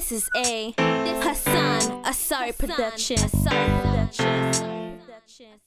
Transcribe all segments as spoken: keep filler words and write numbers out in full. This is a Hassan Asari production. Asari production.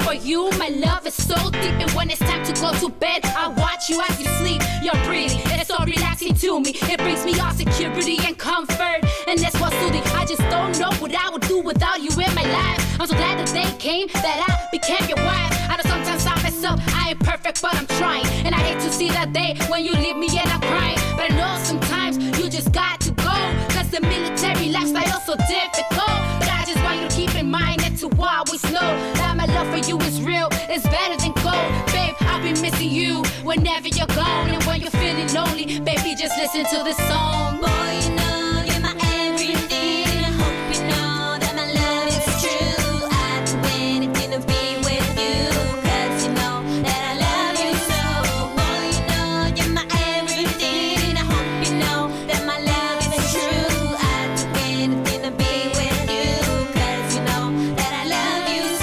For you, my love is so deep, and when it's time to go to bed, I watch you as you sleep. You're pretty, it's so relaxing to me. It brings me all security and comfort, and that's what's soothing. I just don't know what I would do without you in my life. I'm so glad the day came that I became your wife. I know sometimes I mess up, I ain't perfect, but I'm trying, and I hate to see that day when you leave me and I'm crying. But I know sometimes you just got to go, cause the military lifestyle is so difficult. But I just want you to keep in mind that to always know love for you is real, it's better than gold. Babe, I'll be missing you whenever you're gone. And when you're feeling lonely, baby, just listen to this song. Boy, you know you're my everything. I hope you know that my love is true. I'd do anything to be with you, cause you know that I love you so. Boy, you know you're my everything. I hope you know that my love is true. I'd do anything to be with you, cause you know that I love you so.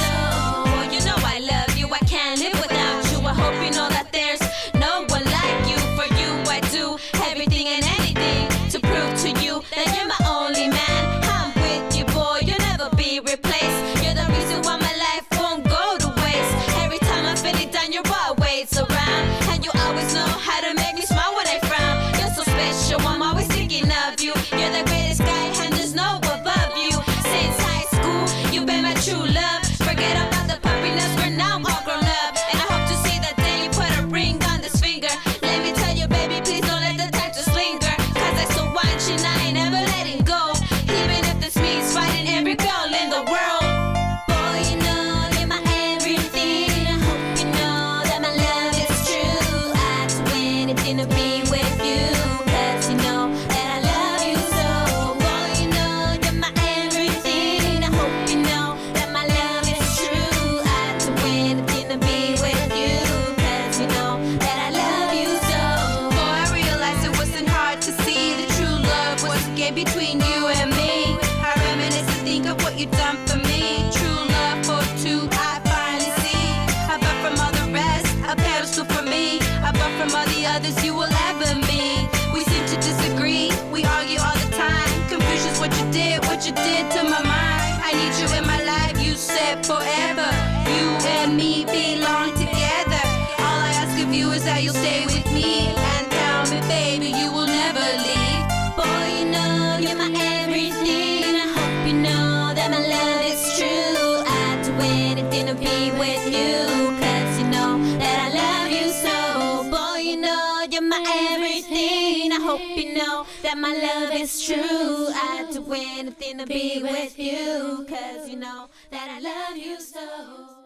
Between you and me, I reminisce and think of what you done for me. True love for two, I finally see. Apart from all the rest, a pedestal for me. Apart from all the others you will ever meet. We seem to disagree, we argue all the time. Confusion's what you did, what you did to my mind. I need you in my life, you said forever. You and me belong together. All I ask of you is that you'll stay with me, and tell me, baby, you will never leave. You're my everything. I hope you know that my love is true. I'd do anything to be with you, cause you know that I love you so. Boy, you know you're my everything. I hope you know that my love is true. I'd do anything to be with you, cause you know that I love you so.